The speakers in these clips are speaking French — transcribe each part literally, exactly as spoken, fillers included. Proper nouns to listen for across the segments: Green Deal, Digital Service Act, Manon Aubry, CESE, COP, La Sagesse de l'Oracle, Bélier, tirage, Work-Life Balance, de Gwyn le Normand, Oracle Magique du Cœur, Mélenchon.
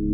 Il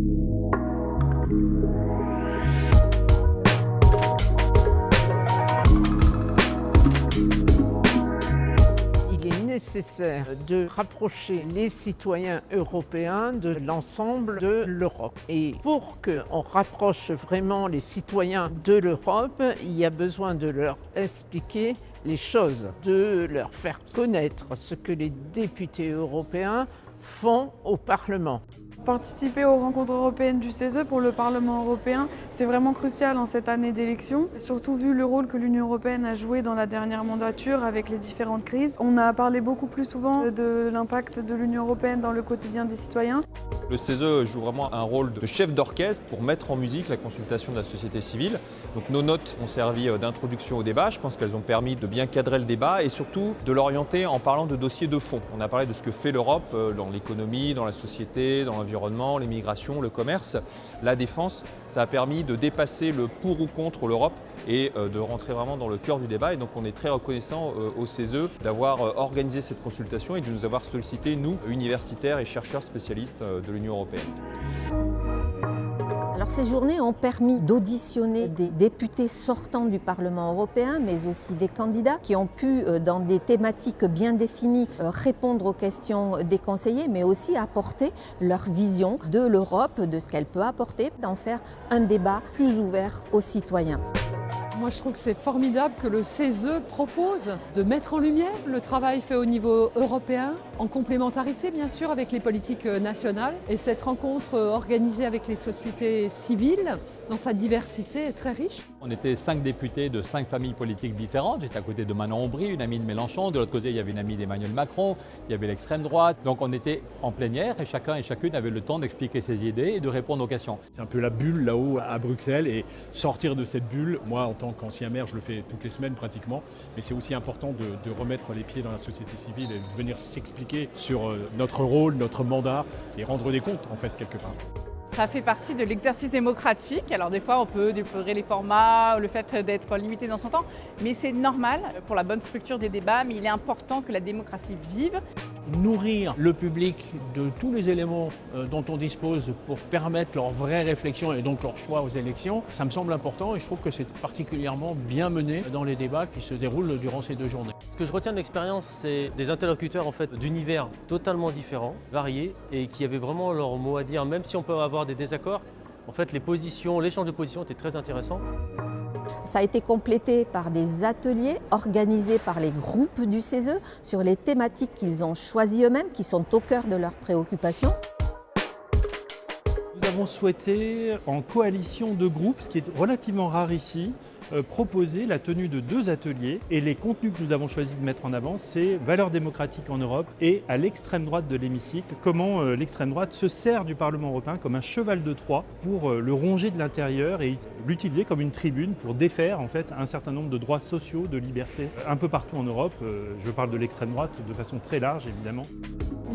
est nécessaire de rapprocher les citoyens européens de l'ensemble de l'Europe. Et pour qu'on rapproche vraiment les citoyens de l'Europe, il y a besoin de leur expliquer les choses, de leur faire connaître ce que les députés européens font au Parlement. Participer aux rencontres européennes du C E S E pour le Parlement européen, c'est vraiment crucial en cette année d'élection, surtout vu le rôle que l'Union européenne a joué dans la dernière mandature avec les différentes crises. On a parlé beaucoup plus souvent de l'impact de l'Union européenne dans le quotidien des citoyens. Le C E S E joue vraiment un rôle de chef d'orchestre pour mettre en musique la consultation de la société civile. Donc nos notes ont servi d'introduction au débat, je pense qu'elles ont permis de bien cadrer le débat et surtout de l'orienter en parlant de dossiers de fond. On a parlé de ce que fait l'Europe dans l'économie, dans la société, dans l'environnement, les migrations, le commerce, la défense. Ça a permis de dépasser le pour ou contre l'Europe et de rentrer vraiment dans le cœur du débat. Et donc on est très reconnaissant au C E S E d'avoir organisé cette consultation et de nous avoir sollicité, nous, universitaires et chercheurs spécialistes de l'Union européenne. Alors ces journées ont permis d'auditionner des députés sortants du Parlement européen, mais aussi des candidats qui ont pu, dans des thématiques bien définies, répondre aux questions des conseillers, mais aussi apporter leur vision de l'Europe, de ce qu'elle peut apporter, d'en faire un débat plus ouvert aux citoyens. Moi, je trouve que c'est formidable que le C E S E propose de mettre en lumière le travail fait au niveau européen, en complémentarité bien sûr avec les politiques nationales. Et cette rencontre organisée avec les sociétés civiles, dans sa diversité, est très riche. On était cinq députés de cinq familles politiques différentes. J'étais à côté de Manon Aubry, une amie de Mélenchon. De l'autre côté, il y avait une amie d'Emmanuel Macron, il y avait l'extrême droite. Donc on était en plénière et chacun et chacune avait le temps d'expliquer ses idées et de répondre aux questions. C'est un peu la bulle là-haut à Bruxelles et sortir de cette bulle, moi en tant qu'ancien maire, je le fais toutes les semaines pratiquement, mais c'est aussi important de, de remettre les pieds dans la société civile et de venir s'expliquer sur notre rôle, notre mandat et rendre des comptes en fait quelque part. Ça fait partie de l'exercice démocratique. Alors des fois on peut déplorer les formats, le fait d'être limité dans son temps, mais c'est normal pour la bonne structure des débats, mais il est important que la démocratie vive. Nourrir le public de tous les éléments dont on dispose pour permettre leur vraie réflexion et donc leur choix aux élections, ça me semble important et je trouve que c'est particulièrement bien mené dans les débats qui se déroulent durant ces deux journées. Ce que je retiens de l'expérience, c'est des interlocuteurs en fait, d'univers totalement différents, variés et qui avaient vraiment leur mot à dire, même si on peut avoir des désaccords. En fait, les positions, l'échange de positions était très intéressant. Ça a été complété par des ateliers organisés par les groupes du C E S E sur les thématiques qu'ils ont choisies eux-mêmes, qui sont au cœur de leurs préoccupations. Nous avons souhaité, en coalition de groupes, ce qui est relativement rare ici, euh, proposer la tenue de deux ateliers. Et les contenus que nous avons choisi de mettre en avant, c'est valeurs démocratiques en Europe et à l'extrême droite de l'hémicycle, comment euh, l'extrême droite se sert du Parlement européen comme un cheval de Troie pour euh, le ronger de l'intérieur et l'utiliser comme une tribune pour défaire en fait, un certain nombre de droits sociaux, de libertés, un peu partout en Europe. Euh, je parle de l'extrême droite de façon très large, évidemment.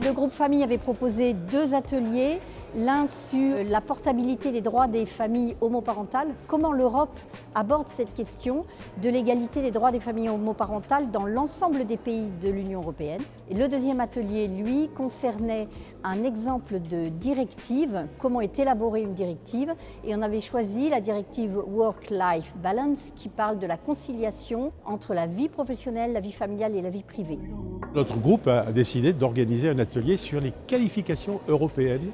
Le groupe Famille avait proposé deux ateliers. L'un sur la portabilité des droits des familles homoparentales, comment l'Europe aborde cette question de l'égalité des droits des familles homoparentales dans l'ensemble des pays de l'Union européenne. Et le deuxième atelier, lui, concernait un exemple de directive, comment est élaborée une directive, et on avait choisi la directive Work-Life Balance qui parle de la conciliation entre la vie professionnelle, la vie familiale et la vie privée. Notre groupe a décidé d'organiser un atelier sur les qualifications européennes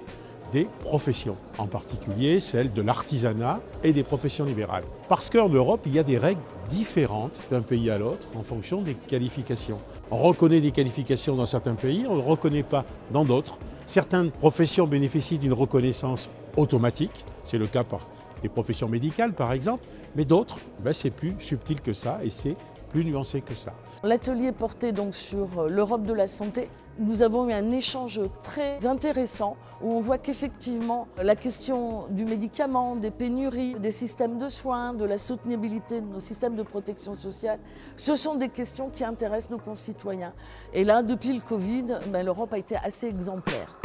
des professions, en particulier celles de l'artisanat et des professions libérales. Parce qu'en Europe, il y a des règles différentes d'un pays à l'autre en fonction des qualifications. On reconnaît des qualifications dans certains pays, on ne reconnaît pas dans d'autres. Certaines professions bénéficient d'une reconnaissance automatique, c'est le cas des professions médicales par exemple, mais d'autres, ben, c'est plus subtil que ça et c'est plus nuancé que ça. L'atelier portait donc sur l'Europe de la santé. Nous avons eu un échange très intéressant où on voit qu'effectivement la question du médicament, des pénuries, des systèmes de soins, de la soutenabilité de nos systèmes de protection sociale, ce sont des questions qui intéressent nos concitoyens. Et là, depuis le Covid, ben, l'Europe a été assez exemplaire.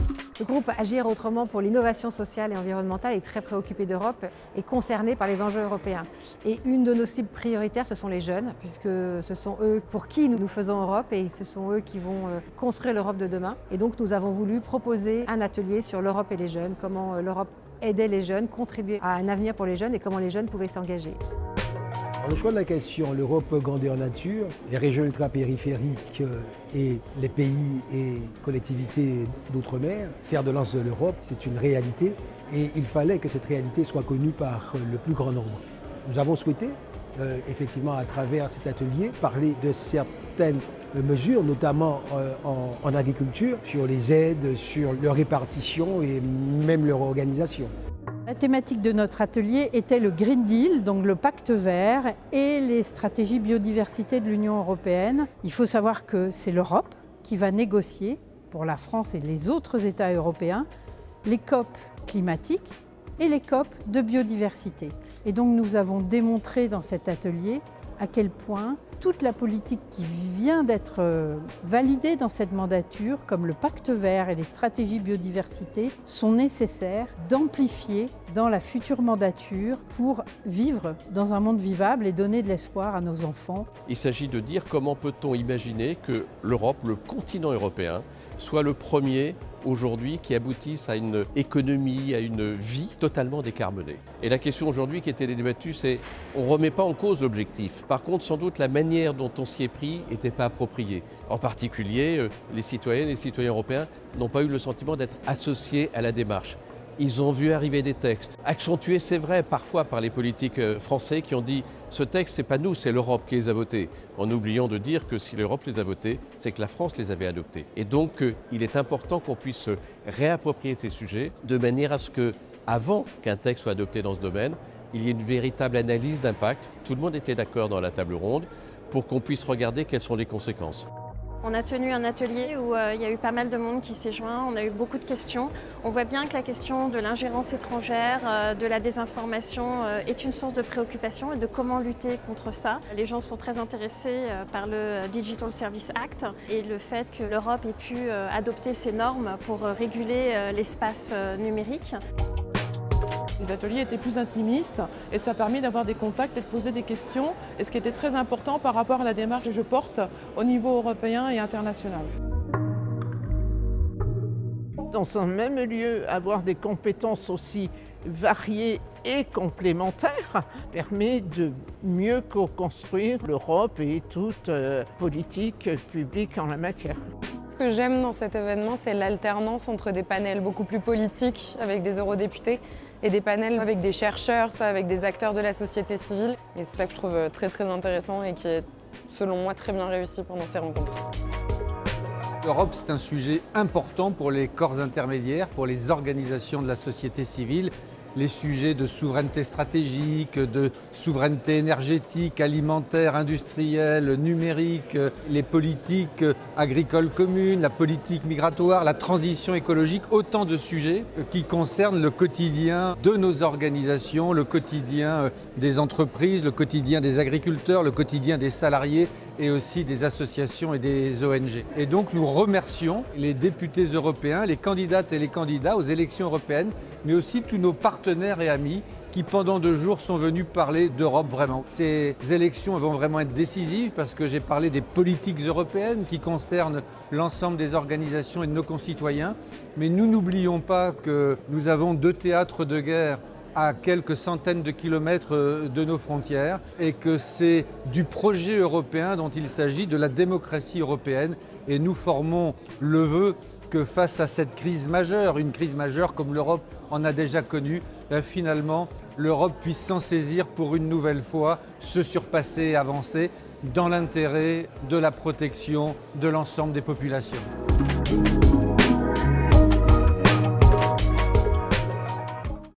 Le groupe Agir autrement pour l'innovation sociale et environnementale est très préoccupé d'Europe et concerné par les enjeux européens. Et une de nos cibles prioritaires, ce sont les jeunes, puisque ce sont eux pour qui nous faisons Europe et ce sont eux qui vont construire l'Europe de demain. Et donc nous avons voulu proposer un atelier sur l'Europe et les jeunes, comment l'Europe aider les jeunes, contribuer à un avenir pour les jeunes et comment les jeunes pouvaient s'engager. Le choix de la question, l'Europe grandeur nature, les régions ultra-périphériques et les pays et collectivités d'outre-mer, faire de lance de l'Europe, c'est une réalité et il fallait que cette réalité soit connue par le plus grand nombre. Nous avons souhaité, euh, effectivement, à travers cet atelier, parler de certaines mesures, notamment euh, en, en agriculture, sur les aides, sur leur répartition et même leur organisation. La thématique de notre atelier était le Green Deal, donc le pacte vert et les stratégies biodiversité de l'Union européenne. Il faut savoir que c'est l'Europe qui va négocier, pour la France et les autres États européens, les C O P climatiques et les C O P de biodiversité. Et donc nous avons démontré dans cet atelier à quel point toute la politique qui vient d'être validée dans cette mandature, comme le pacte vert et les stratégies biodiversité, sont nécessaires d'amplifier dans la future mandature pour vivre dans un monde vivable et donner de l'espoir à nos enfants. Il s'agit de dire comment peut-on imaginer que l'Europe, le continent européen, soit le premier aujourd'hui qui aboutisse à une économie, à une vie totalement décarbonée. Et la question aujourd'hui qui était débattue, c'est on ne remet pas en cause l'objectif. Par contre, sans doute, la manière dont on s'y est pris n'était pas appropriée. En particulier, les citoyennes et les citoyens européens n'ont pas eu le sentiment d'être associés à la démarche. Ils ont vu arriver des textes, accentués, c'est vrai, parfois par les politiques français qui ont dit « ce texte, c'est pas nous, c'est l'Europe qui les a votés », en oubliant de dire que si l'Europe les a votés, c'est que la France les avait adoptés. Et donc, il est important qu'on puisse réapproprier ces sujets de manière à ce que, avant qu'un texte soit adopté dans ce domaine, il y ait une véritable analyse d'impact. Tout le monde était d'accord dans la table ronde pour qu'on puisse regarder quelles sont les conséquences. On a tenu un atelier où euh, il y a eu pas mal de monde qui s'est joint, on a eu beaucoup de questions. On voit bien que la question de l'ingérence étrangère, euh, de la désinformation euh, est une source de préoccupation et de comment lutter contre ça. Les gens sont très intéressés euh, par le Digital Service Act et le fait que l'Europe ait pu euh, adopter ces normes pour euh, réguler euh, l'espace euh, numérique. Les ateliers étaient plus intimistes et ça a permis d'avoir des contacts et de poser des questions, et ce qui était très important par rapport à la démarche que je porte au niveau européen et international. Dans un même lieu, avoir des compétences aussi variées et complémentaires permet de mieux co-construire l'Europe et toute politique publique en la matière. Ce que j'aime dans cet événement, c'est l'alternance entre des panels beaucoup plus politiques avec des eurodéputés et des panels avec des chercheurs, ça, avec des acteurs de la société civile. Et c'est ça que je trouve très très intéressant et qui est, selon moi, très bien réussi pendant ces rencontres. L'Europe, c'est un sujet important pour les corps intermédiaires, pour les organisations de la société civile. Les sujets de souveraineté stratégique, de souveraineté énergétique, alimentaire, industrielle, numérique, les politiques agricoles communes, la politique migratoire, la transition écologique, autant de sujets qui concernent le quotidien de nos organisations, le quotidien des entreprises, le quotidien des agriculteurs, le quotidien des salariés et aussi des associations et des O N G. Et donc nous remercions les députés européens, les candidates et les candidats aux élections européennes, mais aussi tous nos partenaires et amis qui, pendant deux jours, sont venus parler d'Europe vraiment. Ces élections vont vraiment être décisives parce que j'ai parlé des politiques européennes qui concernent l'ensemble des organisations et de nos concitoyens. Mais nous n'oublions pas que nous avons deux théâtres de guerre à quelques centaines de kilomètres de nos frontières et que c'est du projet européen dont il s'agit, de la démocratie européenne. Et nous formons le vœu que face à cette crise majeure, une crise majeure comme l'Europe en a déjà connue, finalement l'Europe puisse s'en saisir pour une nouvelle fois, se surpasser et avancer dans l'intérêt de la protection de l'ensemble des populations.